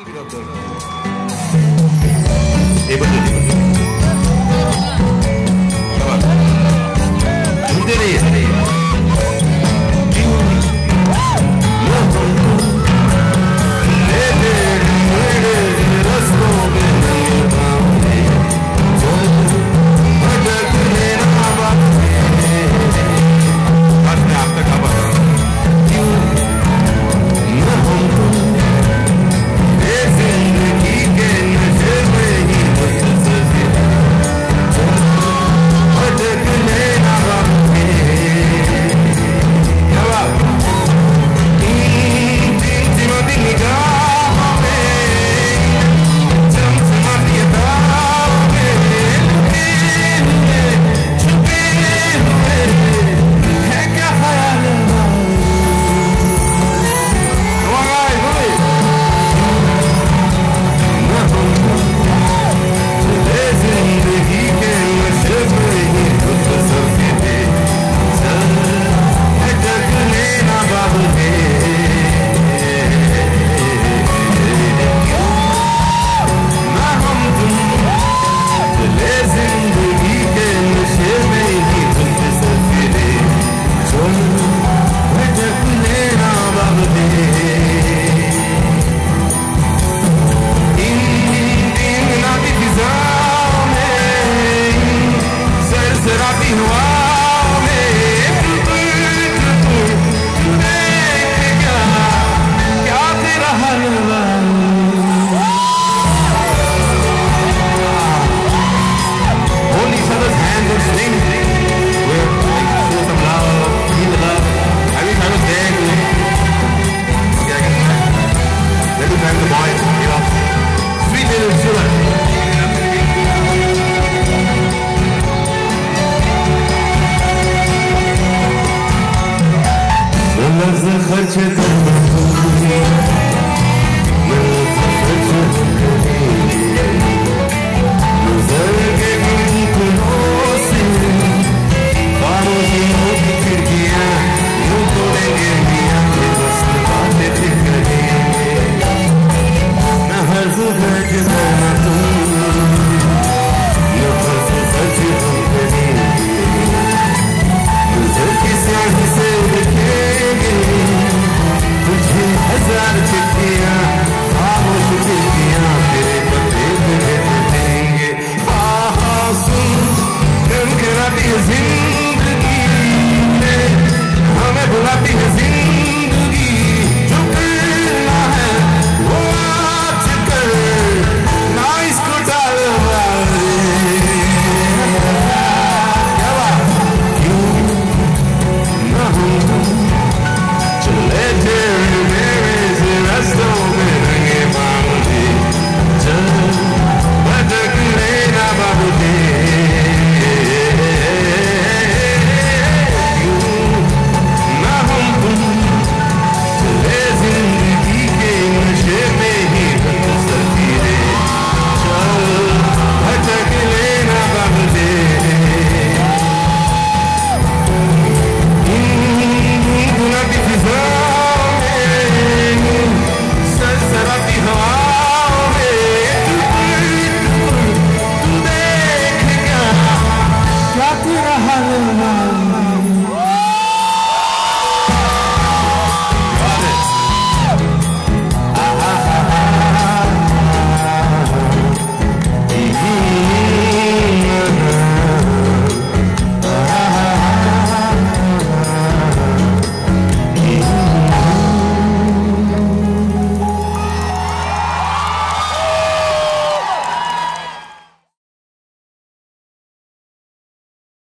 still be observed. Let's go.